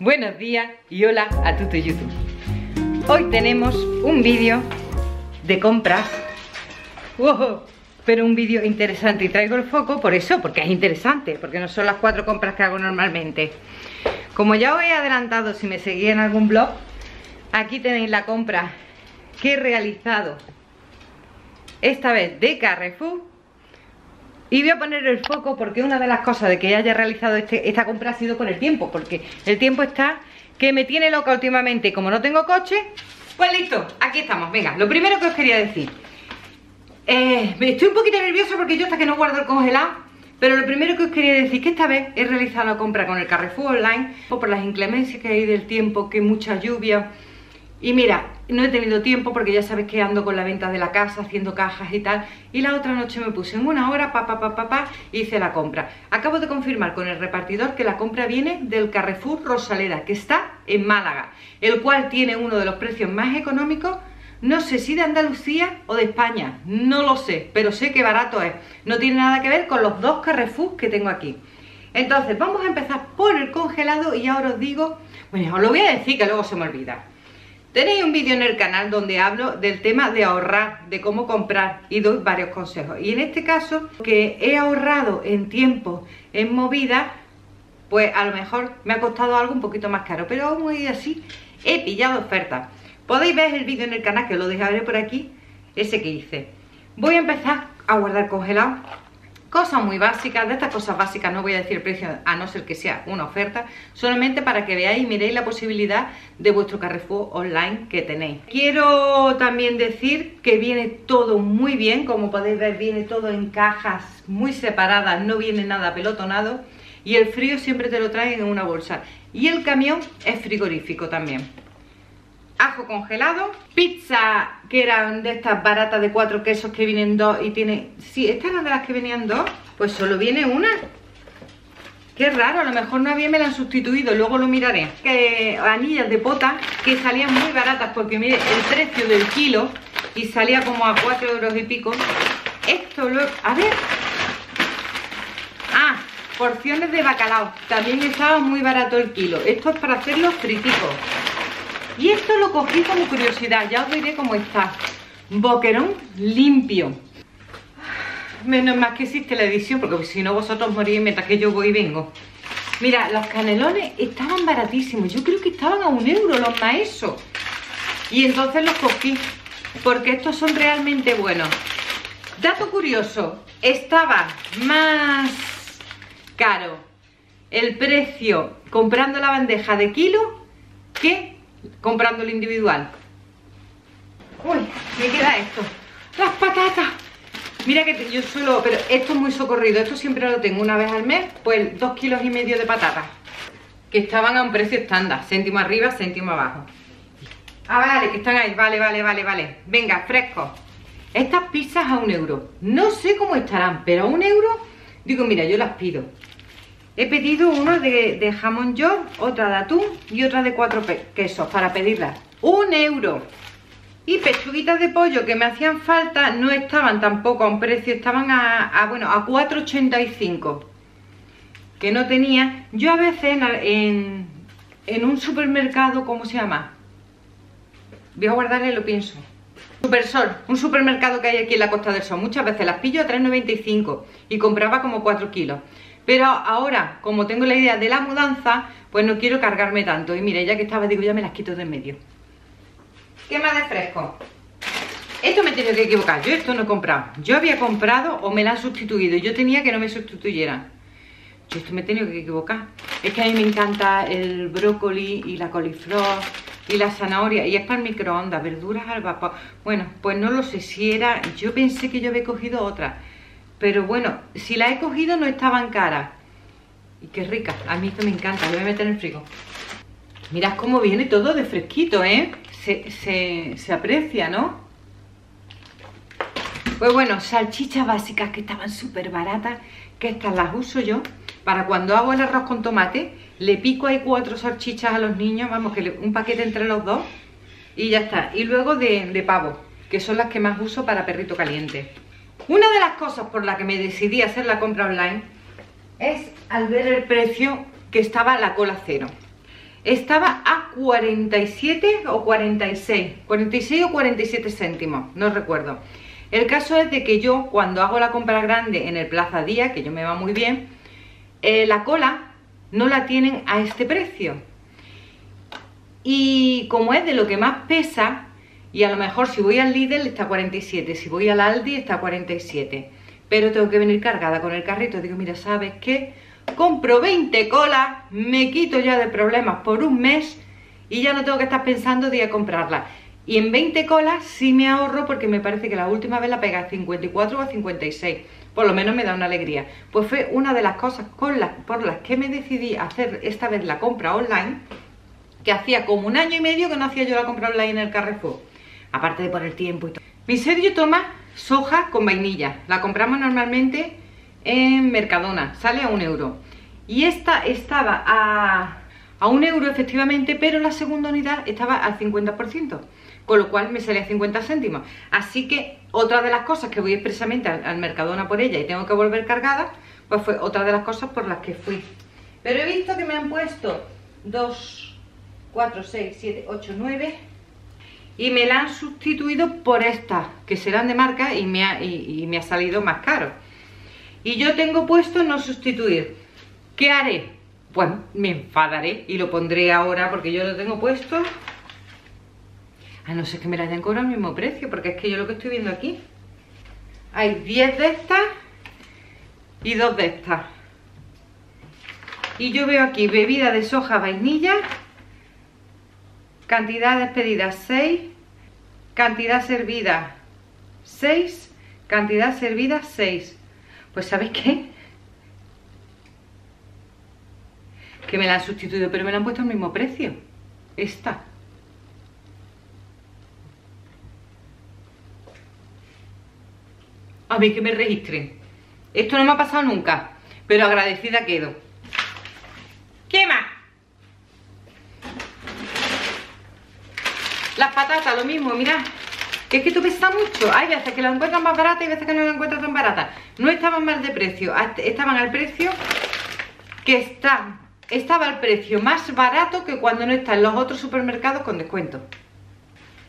Buenos días y hola a todo YouTube. Hoy tenemos un vídeo de compras. ¡Wow! Pero un vídeo interesante, y traigo el foco por eso, porque es interesante, porque no son las 4 compras que hago normalmente. Como ya os he adelantado, si me seguís en algún blog, aquí tenéis la compra que he realizado esta vez de Carrefour. Y voy a poner el foco porque una de las cosas de que haya realizado esta compra ha sido por el tiempo, porque el tiempo está que me tiene loca últimamente. Como no tengo coche, pues listo, aquí estamos. Venga, lo primero que os quería decir, estoy un poquito nerviosa porque yo hasta que no guardo el congelado, pero lo primero que os quería decir que esta vez he realizado la compra con el Carrefour online por las inclemencias que hay del tiempo, que mucha lluvia. Y mira, no he tenido tiempo porque ya sabes que ando con la venta de la casa, haciendo cajas y tal. Y la otra noche me puse en una hora, hice la compra. Acabo de confirmar con el repartidor que la compra viene del Carrefour Rosaleda, que está en Málaga, el cual tiene uno de los precios más económicos. No sé si de Andalucía o de España, no lo sé, pero sé que barato es. No tiene nada que ver con los dos Carrefour que tengo aquí. Entonces vamos a empezar por el congelado y ahora os digo, bueno, os lo voy a decir que luego se me olvida. Tenéis un vídeo en el canal donde hablo del tema de ahorrar, de cómo comprar, y doy varios consejos. Y en este caso, que he ahorrado en tiempo, en movida, pues a lo mejor me ha costado algo un poquito más caro, pero aún así he pillado ofertas. Podéis ver el vídeo en el canal, que os lo dejaré por aquí, ese que hice. Voy a empezar a guardar congelado. Cosas muy básicas, de estas cosas básicas no voy a decir el precio a no ser que sea una oferta, solamente para que veáis y miréis la posibilidad de vuestro Carrefour online que tenéis. Quiero también decir que viene todo muy bien, como podéis ver viene todo en cajas muy separadas, no viene nada pelotonado, y el frío siempre te lo traen en una bolsa. Y el camión es frigorífico también. Ajo congelado, pizza que eran de estas baratas de 4 quesos que vienen 2 y tienen... Sí, estas eran de las que venían 2, pues solo viene una. Qué raro, a lo mejor no había, me la han sustituido, luego lo miraré. Anillas de pota que salían muy baratas porque mire el precio del kilo y salía como a 4 euros y pico. Esto lo... a ver... Ah, porciones de bacalao, también estaba muy barato el kilo. Esto es para hacerlos friticos. Y esto lo cogí como curiosidad, ya os diré cómo está. Boquerón limpio. Menos mal que existe la edición, porque si no vosotros morís mientras que yo voy y vengo. Mira, los canelones estaban baratísimos. Yo creo que estaban a 1 euro los maesos. Y entonces los cogí, porque estos son realmente buenos. Dato curioso, estaba más caro el precio comprando la bandeja de kilo que... comprando el individual. Uy, me queda esto. Las patatas. Mira que yo solo... pero esto es muy socorrido. Esto siempre lo tengo una vez al mes. Pues 2,5 kilos de patatas, que estaban a un precio estándar. Céntimo arriba, céntimo abajo. Ah, vale, que están ahí. Vale, vale, vale, vale. Venga, frescos. Estas pizzas a 1 euro. No sé cómo estarán, pero a 1 euro. Digo, mira, yo las pido. He pedido uno de jamón york, otra de atún y otra de 4 quesos para pedirlas. 1 euro. Y pechuguitas de pollo que me hacían falta, no estaban tampoco a un precio, estaban a 4,85. Que no tenía. Yo a veces en un supermercado, ¿cómo se llama? Voy a guardarle, lo pienso. SuperSol, un supermercado que hay aquí en la Costa del Sol. Muchas veces las pillo a 3,95 y compraba como 4 kilos. Pero ahora, como tengo la idea de la mudanza, pues no quiero cargarme tanto. Y mire, ya que estaba, digo, ya me las quito de en medio. ¿Qué más de fresco? Esto me he tenido que equivocar. Yo esto no he comprado. Yo había comprado o me la han sustituido. Yo tenía que no me sustituyeran. Yo esto me he tenido que equivocar. Es que a mí me encanta el brócoli y la coliflor y la zanahoria. Y es para el microondas, verduras al vapor. Bueno, pues no lo sé si era... Yo pensé que yo había cogido otra. Pero bueno, si la he cogido no estaban caras. Y qué rica, a mí esto me encanta, lo voy a meter en el frigo. Mirad cómo viene todo de fresquito, ¿eh? Se aprecia, ¿no? Pues bueno, salchichas básicas que estaban súper baratas, que estas las uso yo para cuando hago el arroz con tomate. Le pico ahí 4 salchichas a los niños, vamos, que un paquete entre los dos y ya está. Y luego de pavo, que son las que más uso para perrito caliente. Una de las cosas por las que me decidí hacer la compra online es al ver el precio que estaba la cola cero. estaba a 47 o 46, 46 o 47 céntimos, no recuerdo. El caso es de que yo, cuando hago la compra grande en el Plaza Día, que yo me va muy bien, la cola no la tienen a este precio. Y como es de lo que más pesa, y a lo mejor si voy al Lidl está a 47, si voy al Aldi está a 47. Pero tengo que venir cargada con el carrito. Digo, mira, ¿sabes qué? Compro 20 colas, me quito ya de problemas por un mes y ya no tengo que estar pensando de ir a comprarla. Y en 20 colas sí me ahorro, porque me parece que la última vez la pegué a 54 o a 56. Por lo menos me da una alegría. Pues fue una de las cosas por las que me decidí hacer esta vez la compra online, que hacía como un año y medio que no hacía yo la compra online en el Carrefour. Aparte de por el tiempo y todo. Mi serio toma soja con vainilla. La compramos normalmente en Mercadona. Sale a 1 euro. Y esta estaba a 1 euro efectivamente, pero la segunda unidad estaba al 50%. Con lo cual me salía 50 céntimos. Así que otra de las cosas que voy expresamente al Mercadona por ella y tengo que volver cargada, pues fue otra de las cosas por las que fui. Pero he visto que me han puesto 2, 4, 6, 7, 8, 9... y me la han sustituido por estas, que serán de marca y me ha salido más caro. Y yo tengo puesto no sustituir. ¿Qué haré? Pues me enfadaré y lo pondré ahora, porque yo lo tengo puesto. A no ser que me la hayan cobrado al mismo precio, porque es que yo lo que estoy viendo aquí. Hay 10 de estas y 2 de estas. Y yo veo aquí bebida de soja vainilla. Cantidades pedidas 6, cantidad servida 6, cantidad servida 6. Pues ¿sabes qué? Que me la han sustituido, pero me la han puesto al mismo precio. Esta. A mí que me registren. Esto no me ha pasado nunca, pero agradecida quedo. ¿Qué más? Las patatas, lo mismo, mirad. Es que esto pesa mucho. Hay veces que las encuentran más baratas y veces que no las encuentran tan baratas. No estaban mal de precio. Estaban al precio que está. Estaba al precio más barato que cuando no está en los otros supermercados con descuento.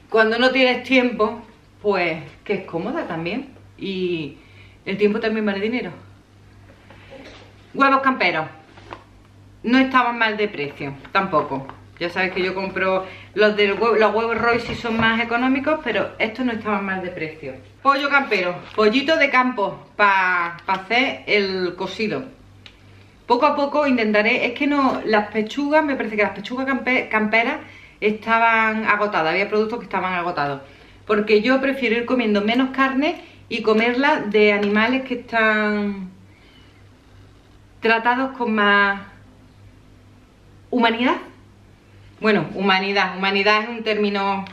Cuando no tienes tiempo, pues que es cómoda también. Y el tiempo también vale dinero. Huevos camperos. No estaban mal de precio, tampoco. Ya sabéis que yo compro los huevos Royce, si son más económicos, pero estos no estaban mal de precio. Pollo campero, pollito de campo para hacer el cocido. Poco a poco intentaré, es que no, las pechugas, me parece que las pechugas camperas estaban agotadas, había productos que estaban agotados. Porque yo prefiero ir comiendo menos carne y comerla de animales que están tratados con más humanidad. Bueno, humanidad. Humanidad es un término...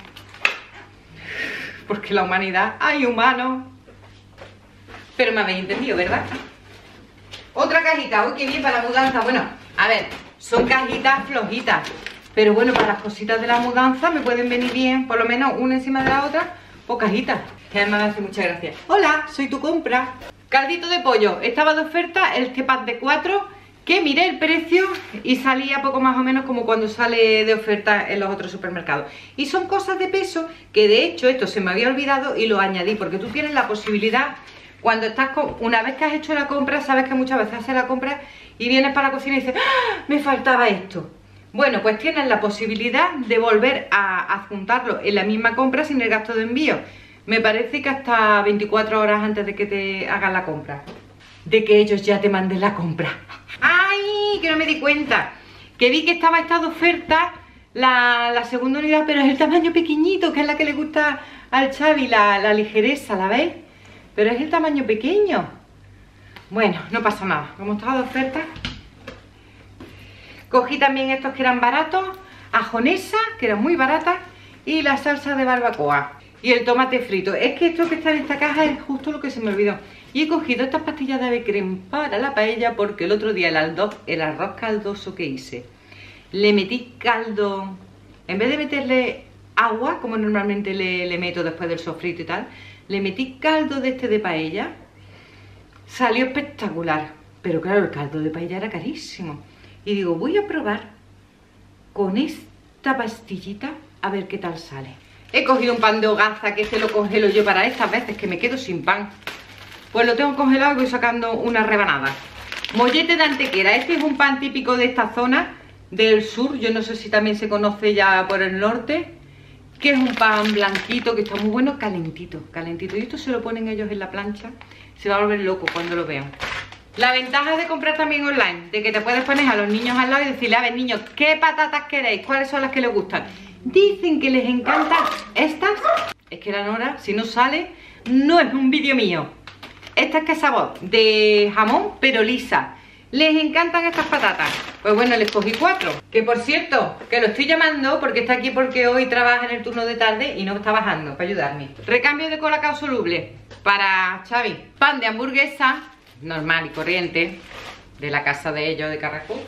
porque la humanidad... ¡Ay, humano! Pero me habéis entendido, ¿verdad? Otra cajita. ¡Uy, qué bien para la mudanza! Bueno, a ver, son cajitas flojitas. Pero bueno, para las cositas de la mudanza me pueden venir bien. Por lo menos una encima de la otra. O cajitas. Que además me hace mucha gracia. Hola, soy tu compra. Caldito de pollo. Estaba de oferta este pack de 4... que miré el precio y salía poco más o menos como cuando sale de oferta en los otros supermercados. Y son cosas de peso que de hecho esto se me había olvidado y lo añadí, porque tú tienes la posibilidad, cuando estás una vez que has hecho la compra, sabes que muchas veces haces la compra y vienes para la cocina y dices, ¡ah! Me faltaba esto. Bueno, pues tienes la posibilidad de volver a adjuntarlo en la misma compra sin el gasto de envío. Me parece que hasta 24 horas antes de que te hagan la compra. De que ellos ya te manden la compra. ¡Ay! Que no me di cuenta. Que vi que estaba esta de oferta la segunda unidad, pero es el tamaño pequeñito, que es la que le gusta al Xavi, la ligereza, ¿la veis? Pero es el tamaño pequeño. Bueno, no pasa nada. Como estaba de oferta, cogí también estos que eran baratos, ajonesa, que eran muy baratas, y la salsa de barbacoa. Y el tomate frito. Es que esto que está en esta caja es justo lo que se me olvidó. Y he cogido estas pastillas de Avecrem para la paella, porque el otro día el arroz caldoso que hice, le metí caldo. En vez de meterle agua, como normalmente le meto después del sofrito y tal, le metí caldo de este de paella. Salió espectacular. Pero claro, el caldo de paella era carísimo. Y digo, voy a probar con esta pastillita a ver qué tal sale. He cogido un pan de hogaza, que este lo congelo yo para estas veces que me quedo sin pan. Pues lo tengo congelado y voy sacando unas rebanadas. Mollete de antequera. Este es un pan típico de esta zona del sur. Yo no sé si también se conoce ya por el norte. Que es un pan blanquito que está muy bueno, calentito, calentito. Y esto se lo ponen ellos en la plancha. Se va a volver loco cuando lo vean. La ventaja de comprar también online, de que te puedes poner a los niños al lado y decirle: a ver, niños, ¿qué patatas queréis? ¿Cuáles son las que les gustan? Dicen que les encantan estas. Es que la Nora, si no sale, no es un vídeo mío. Esta es que es sabor de jamón, pero lisa. Les encantan estas patatas. Pues bueno, les cogí 4. Que por cierto, que lo estoy llamando porque está aquí porque hoy trabaja en el turno de tarde y no está bajando para ayudarme. Recambio de colacao soluble para Xavi. Pan de hamburguesa, normal y corriente, de la casa de ellos, de Caracó.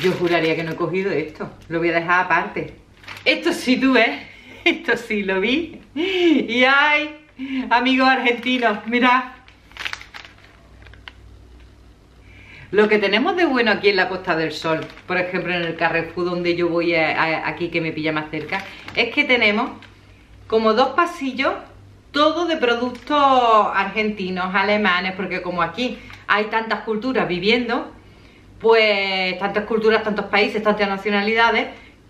Yo juraría que no he cogido esto. Lo voy a dejar aparte. Esto sí tú ves. Esto sí lo vi. Y ay, amigos argentinos, mirad. Lo que tenemos de bueno aquí en la Costa del Sol, por ejemplo en el Carrefour donde yo voy aquí que me pilla más cerca, es que tenemos como 2 pasillos, todo de productos argentinos, alemanes, porque como aquí hay tantas culturas viviendo, pues tantas culturas, tantos países, tantas nacionalidades,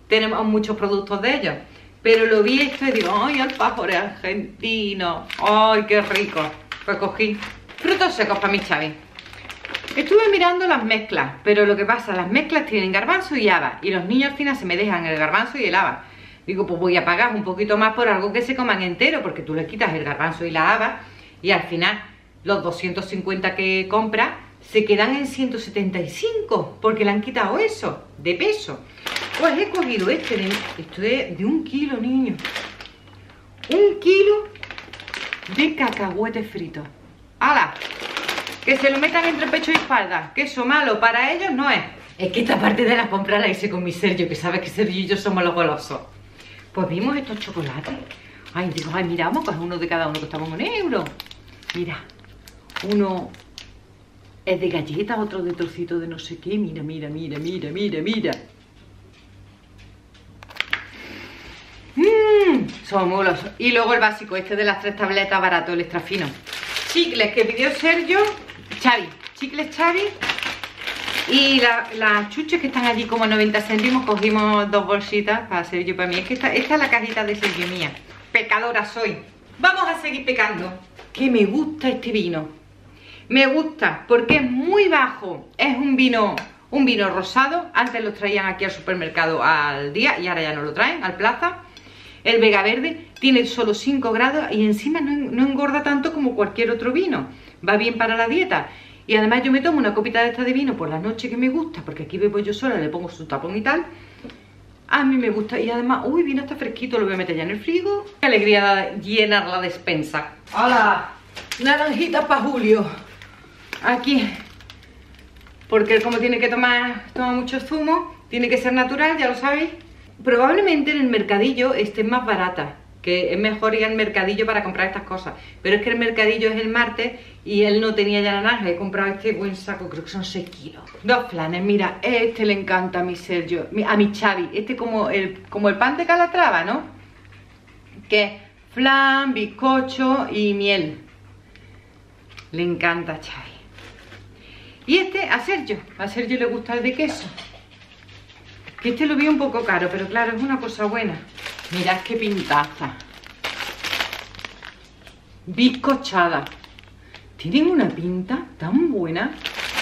tenemos muchos productos de ellos. Pero lo vi esto y digo, ¡ay, alfajores argentinos! ¡Ay, qué rico! Pues cogí frutos secos para mi Xavi. Estuve mirando las mezclas, pero lo que pasa, las mezclas tienen garbanzo y haba, y los niños al final se me dejan el garbanzo y el haba. Digo, pues voy a pagar un poquito más por algo que se coman entero, porque tú le quitas el garbanzo y la haba, y al final los 250 que compras se quedan en 175, porque le han quitado eso, de peso. Pues he cogido este, de 1 kilo, niños. 1 kilo de cacahuetes fritos. ¡Hala! Que se lo metan entre pecho y espalda, que eso malo para ellos no es. Es que esta parte de la compra la hice con mi Sergio, que sabes que Sergio y yo somos los golosos. Pues vimos estos chocolates. Ay, digo, ay, mira, vamos a coger uno de cada uno, que costaba 1 euro. Mira, uno es de galletas, otro de trocito de no sé qué. Mira, mira, mira, mira, mira, mira. Son golosos. Y luego el básico, este de las 3 tabletas barato, el extra fino. Chicles que pidió Sergio, Xavi, chicles Xavi, y las chuches que están allí como 90 céntimos, cogimos 2 bolsitas para Sergio y para mí. Es que esta es la cajita de Sergio mía, pecadora soy. Vamos a seguir pecando, que me gusta este vino, me gusta porque es muy bajo, es un vino rosado. Antes los traían aquí al supermercado al día y ahora ya no lo traen, al Plaza. El Vega Verde tiene solo 5 grados y encima no engorda tanto como cualquier otro vino. Va bien para la dieta. Y además yo me tomo una copita de esta de vino por la noche que me gusta, porque aquí bebo yo sola, le pongo su tapón y tal. A mí me gusta. Y además, uy, vino está fresquito, lo voy a meter ya en el frigo. Qué alegría llenar la despensa. ¡Hala! Naranjitas para Julio. Aquí. Porque como tiene que toma mucho zumo, tiene que ser natural, ya lo sabéis. Probablemente en el mercadillo estén más baratas, que es mejor ir al mercadillo para comprar estas cosas. Pero es que el mercadillo es el martes y él no tenía ya naranja. He comprado este buen saco, creo que son 6 kilos. 2 flanes, mira, este le encanta a mi Sergio, a mi Xavi. Este como el pan de Calatrava, ¿no? Que es flan, bizcocho y miel. Le encanta a Xavi. Y este a Sergio le gusta el de queso. Que este lo vi un poco caro, pero claro, es una cosa buena. Mirad qué pintaza. Bizcochada. Tienen una pinta tan buena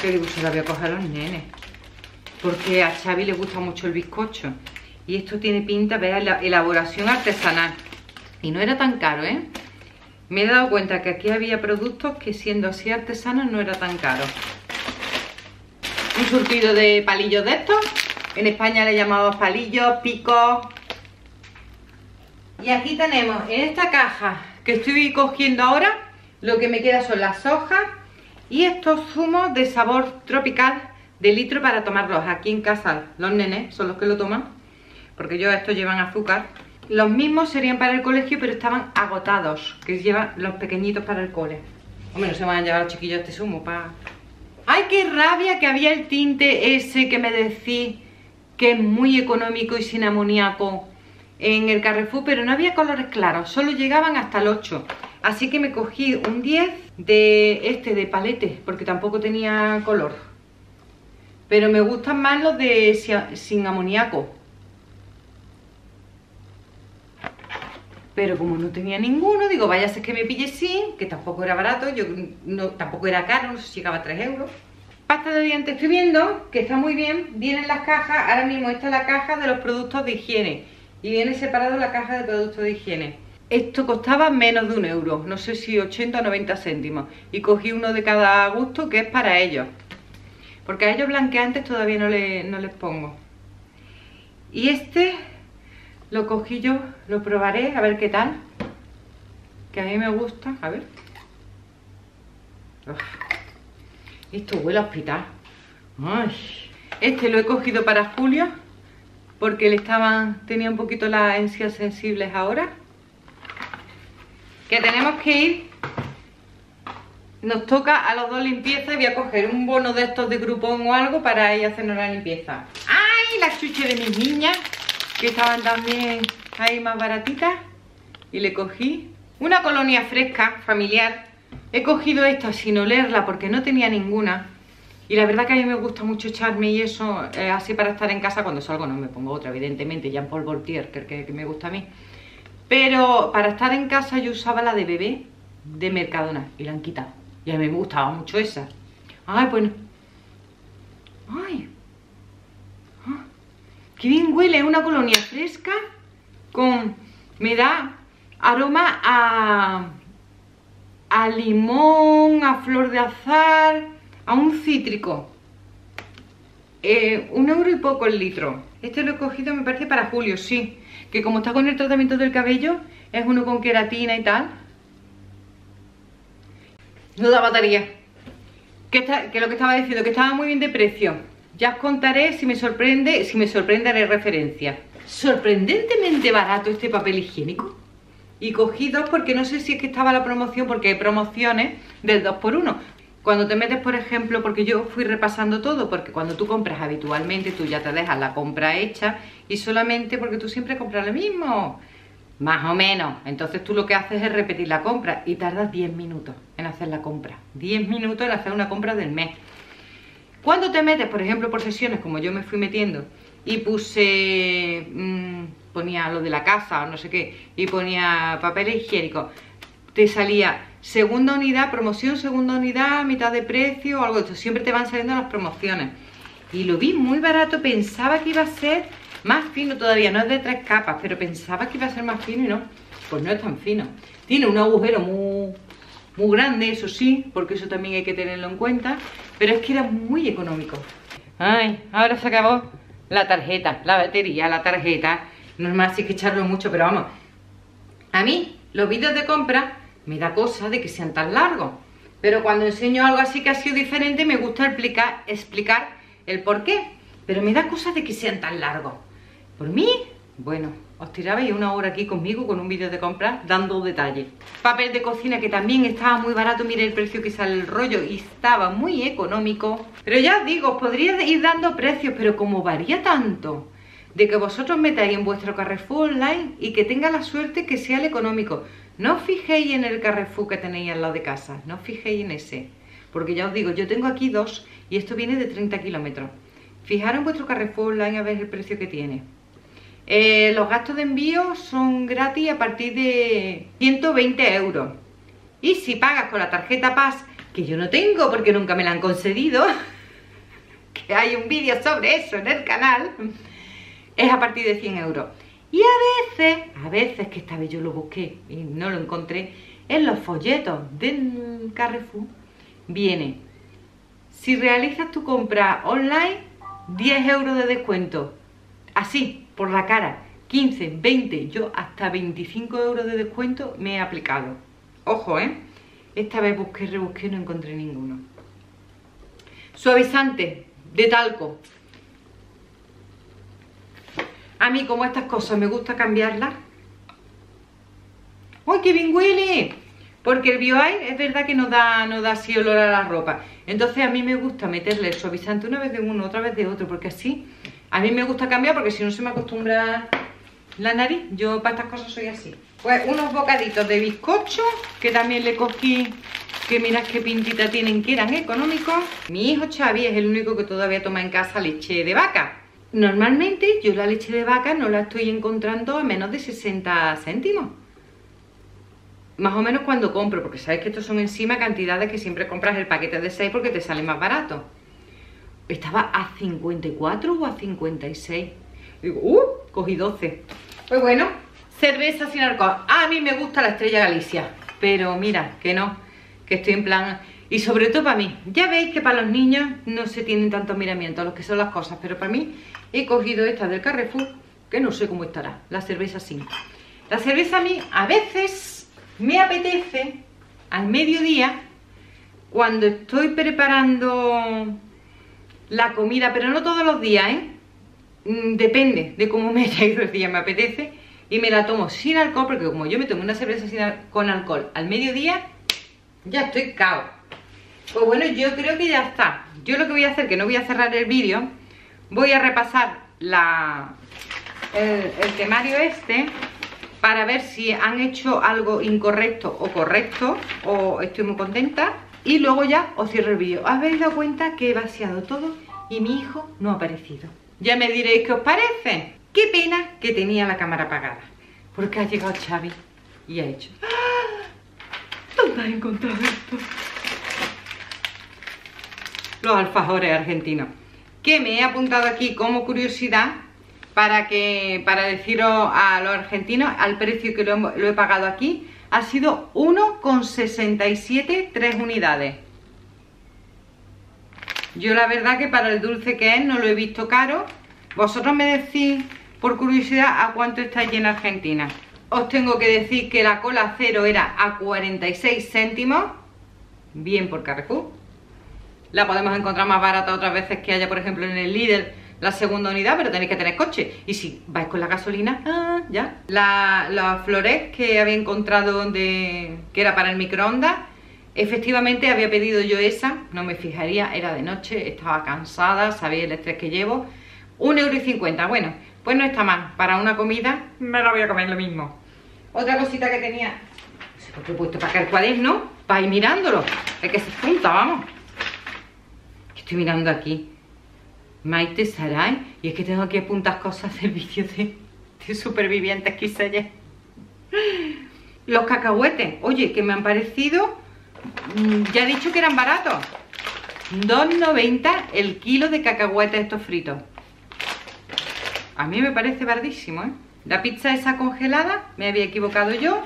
que digo, se la voy a coger a los nenes. Porque a Xavi le gusta mucho el bizcocho. Y esto tiene pinta, vean, la elaboración artesanal. Y no era tan caro, ¿eh? Me he dado cuenta que aquí había productos que siendo así artesanos no era tan caro. Un surtido de palillos de estos. En España le llamamos palillos, picos. Y aquí tenemos en esta caja que estoy cogiendo ahora, lo que me queda son las hojas y estos zumos de sabor tropical de litro para tomarlos aquí en casa. Los nenes son los que lo toman, porque yo estos llevan azúcar. Los mismos serían para el colegio, pero estaban agotados, que llevan los pequeñitos para el cole. Hombre, no se van a llevar los chiquillos este zumo. ¡Ay, qué rabia que había el tinte ese que me decís! que es muy económico y sin amoníaco en el Carrefour, pero no había colores claros, solo llegaban hasta el 8. Así que me cogí un 10 de este de palete, porque tampoco tenía color. Pero me gustan más los de sin amoníaco. Pero como no tenía ninguno, digo, vaya, si es que me pille sin, que tampoco era barato, yo no, tampoco era caro, no sé si llegaba a 3 euros. Pasta de dientes estoy viendo, que está muy bien, vienen las cajas, ahora mismo esta es la caja de los productos de higiene. Y viene separado la caja de productos de higiene. Esto costaba menos de 1 euro, no sé si 80 o 90 céntimos. Y cogí uno de cada gusto que es para ellos. Porque a ellos blanqueantes todavía no les pongo. Y este lo cogí yo, lo probaré, a ver qué tal. Que a mí me gusta, a ver. Uf. Esto huele a hospital. Ay. Este lo he cogido para Julio, porque tenía un poquito las encías sensibles ahora. Que tenemos que ir, nos toca a los dos limpieza, y voy a coger un bono de estos de Groupon o algo para ir a hacernos la limpieza. ¡Ay! Las chuches de mis niñas, que estaban también ahí más baratitas, y le cogí una colonia fresca, familiar. He cogido esta sin olerla porque no tenía ninguna. Y la verdad que a mí me gusta mucho echarme y eso, así para estar en casa. Cuando salgo no me pongo otra, evidentemente, Jean Paul Gaultier, que me gusta a mí. Pero para estar en casa yo usaba la de bebé de Mercadona y la han quitado. Y a mí me gustaba mucho esa. Ay, pues no. Ay. Ah, qué bien huele, es una colonia fresca con... Me da aroma a limón, a flor de azar... A un cítrico. 1 euro y poco el litro. Este lo he cogido, me parece, para Julio, sí. Que como está con el tratamiento del cabello, es uno con queratina y tal. No da batería. Que lo que estaba diciendo, que estaba muy bien de precio. Ya os contaré si me sorprende, haré referencia. Sorprendentemente barato este papel higiénico. Y cogí 2 porque no sé si es que estaba la promoción, porque hay promociones del 2x1. Cuando te metes, por ejemplo, porque yo fui repasando todo, porque cuando tú compras habitualmente tú ya te dejas la compra hecha y solamente porque tú siempre compras lo mismo, más o menos. Entonces tú lo que haces es repetir la compra y tardas 10 minutos en hacer la compra, 10 minutos en hacer una compra del mes. Cuando te metes, por ejemplo, por sesiones, como yo me fui metiendo y puse, ponía lo de la casa o no sé qué, y ponía papeles higiénicos, te salía... Segunda unidad, promoción, segunda unidad, mitad de precio, algo de esto. Siempre te van saliendo las promociones. Y lo vi muy barato, pensaba que iba a ser más fino todavía. No es de 3 capas, pero pensaba que iba a ser más fino y no. Pues no es tan fino. Tiene un agujero muy, muy grande, eso sí, porque eso también hay que tenerlo en cuenta. Pero es que era muy económico. Ay, ahora se acabó la tarjeta, la batería, la tarjeta. No es más, hay que echarlo mucho, pero vamos. A mí, los vídeos de compra... Me da cosa de que sean tan largos. Pero cuando enseño algo así que ha sido diferente, me gusta explicar el porqué. Pero me da cosa de que sean tan largos. Por mí, bueno, os tirabais 1 hora aquí conmigo con un vídeo de compras dando detalles. Papel de cocina que también estaba muy barato. Mire el precio que sale el rollo y estaba muy económico. Pero ya os digo, os podría ir dando precios, pero como varía tanto... De que vosotros metáis en vuestro Carrefour online y que tenga la suerte que sea el económico. No os fijéis en el Carrefour que tenéis al lado de casa, no os fijéis en ese. Porque ya os digo, yo tengo aquí 2 y esto viene de 30 kilómetros. Fijaros en vuestro Carrefour online a ver el precio que tiene. Los gastos de envío son gratis a partir de 120 euros. Y si pagas con la tarjeta PAS, que yo no tengo porque nunca me la han concedido, que hay un vídeo sobre eso en el canal... Es a partir de 100 euros. Y a veces, que esta vez yo lo busqué y no lo encontré, en los folletos del Carrefour viene: si realizas tu compra online, 10 euros de descuento. Así, por la cara, 15, 20, yo hasta 25 euros de descuento me he aplicado. Ojo, ¿eh? Esta vez busqué, rebusqué, no encontré ninguno. Suavizante de talco. A mí, como estas cosas me gusta cambiarlas. ¡Uy, qué bien huele! Porque el BIO AIR es verdad que no da así olor a la ropa. Entonces a mí me gusta meterle el suavizante una vez de uno, otra vez de otro, porque así A mí me gusta cambiar porque si no se me acostumbra la nariz. Yo para estas cosas soy así. Pues unos bocaditos de bizcocho que también le cogí, que mirad qué pintita tienen, que eran económicos. Mi hijo Xavi es el único que todavía toma en casa leche de vaca. Normalmente yo la leche de vaca no la estoy encontrando a menos de 60 céntimos. Más o menos cuando compro, porque sabéis que estos son encima cantidades que siempre compras el paquete de 6 porque te sale más barato. Estaba a 54 o a 56. Digo, cogí 12. Pues bueno, cerveza sin alcohol. A mí me gusta la Estrella Galicia, pero mira, que no, que estoy en plan... Y sobre todo para mí, ya veis que para los niños no se tienen tantos miramientos a los que son las cosas, pero para mí he cogido estas del Carrefour, que no sé cómo estará, la cerveza sin. La cerveza a mí a veces me apetece al mediodía cuando estoy preparando la comida, pero no todos los días, ¿eh? Depende de cómo me haya ido el día, me apetece y me la tomo sin alcohol, porque como yo me tomo una cerveza con alcohol al mediodía, ya estoy cao. Pues bueno, yo creo que ya está. Yo lo que voy a hacer, que no voy a cerrar el vídeo, voy a repasar el temario este para ver si han hecho algo incorrecto o correcto, o estoy muy contenta, y luego ya os cierro el vídeo. ¿Habéis dado cuenta que he vaciado todo y mi hijo no ha aparecido? Ya me diréis qué os parece. Qué pena que tenía la cámara apagada, porque ha llegado Xavi y ha hecho... ¿Dónde has encontrado esto? Los alfajores argentinos, que me he apuntado aquí como curiosidad para deciros a los argentinos al precio que lo he pagado aquí. Ha sido 1,67, 3 unidades. Yo la verdad que para el dulce que es no lo he visto caro. Vosotros me decís por curiosidad a cuánto está allí en Argentina. Os tengo que decir que la cola cero era a 46 céntimos. Bien por Carrefour. La podemos encontrar más barata otras veces que haya, por ejemplo, en el Lidl la segunda unidad, pero tenéis que tener coche. Y si vais con la gasolina, ya. Las flores que había encontrado que era para el microondas, efectivamente había pedido yo esa, no me fijaría, era de noche, estaba cansada, sabéis el estrés que llevo. 1,50 €, bueno, pues no está mal. Para una comida me la voy a comer lo mismo. Otra cosita que tenía, no sé por qué he puesto para acá el cuaderno, para ir mirándolo. Es que se junta, vamos. Estoy mirando aquí Maite Saray, y es que tengo que apuntar cosas del vídeo de supervivientes que hice ayer. Los cacahuetes, oye, que me han parecido, ya he dicho que eran baratos, 2,90 € el kilo de cacahuetes estos fritos. A mí me parece baratísimo, ¿eh? La pizza esa congelada, me había equivocado yo.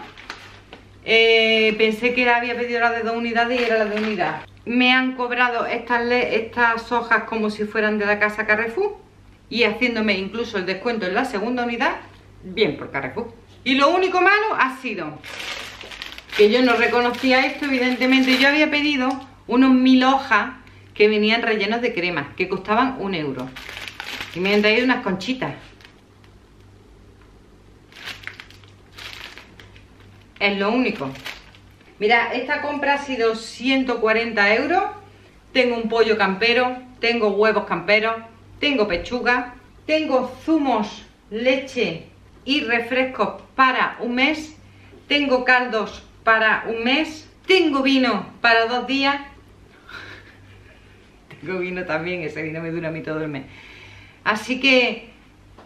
Pensé que había pedido la de 2 unidades y era la de 1 unidad. Me han cobrado estas hojas como si fueran de la casa Carrefour, y haciéndome incluso el descuento en la segunda unidad. Bien por Carrefour. Y lo único malo ha sido que yo no reconocía esto, evidentemente. Yo había pedido unos 1000 hojas que venían rellenos de crema, que costaban 1 €. Y me han traído unas conchitas. Es lo único. Mira, esta compra ha sido 140 €. Tengo un pollo campero, tengo huevos camperos, tengo pechuga, tengo zumos, leche y refrescos para 1 mes, tengo caldos para 1 mes, tengo vino para 2 días. Tengo vino también, ese vino me dura a mí todo el mes. Así que,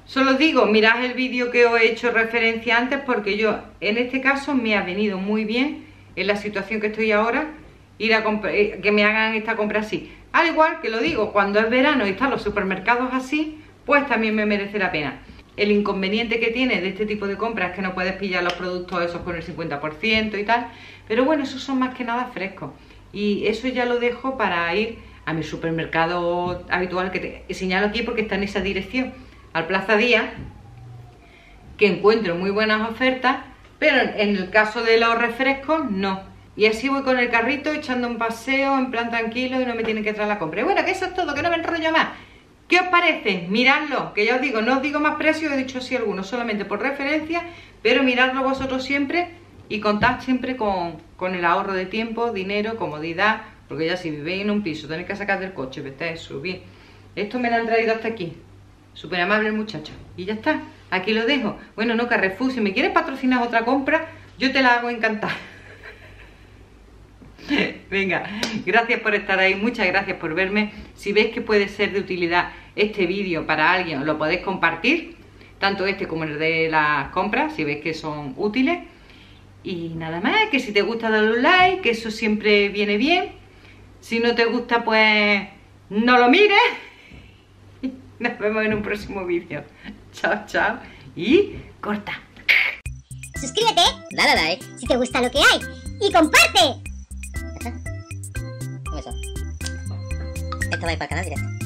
solo os digo, mirad el vídeo que os he hecho referencia antes, porque yo, en este caso, me ha venido muy bien en la situación que estoy ahora, ir a que me hagan esta compra así. Al igual que lo digo, cuando es verano y están los supermercados así, pues también me merece la pena. El inconveniente que tiene de este tipo de compras es que no puedes pillar los productos esos con el 50% y tal, pero bueno, esos son más que nada frescos. Y eso ya lo dejo para ir a mi supermercado habitual, que te señalo aquí porque está en esa dirección, al Plaza Día, que encuentro muy buenas ofertas. Pero en el caso de los refrescos, no. Y así voy con el carrito echando un paseo en plan tranquilo y no me tienen que traer la compra. Y bueno, que eso es todo, que no me enrollo más. ¿Qué os parece? Miradlo, que ya os digo, no os digo más precios, he dicho sí algunos, solamente por referencia, pero miradlo vosotros siempre y contad siempre con el ahorro de tiempo, dinero, comodidad, porque ya si vivéis en un piso, tenéis que sacar del coche, vestáis, subir. Esto me lo han traído hasta aquí. Súper amable el muchacho. Y ya está, aquí lo dejo. Bueno, no, Carrefour, si me quieres patrocinar otra compra, yo te la hago encantar. Venga, gracias por estar ahí, muchas gracias por verme. Si veis que puede ser de utilidad este vídeo para alguien, os lo podéis compartir, tanto este como el de las compras, si veis que son útiles. Y nada más, que si te gusta dale un like, que eso siempre viene bien. Si no te gusta, pues no lo mires. Nos vemos en un próximo vídeo. Chao, chao. Y corta. Suscríbete, dale like si te gusta lo que hay y comparte. Esto va a ir para el canal directo.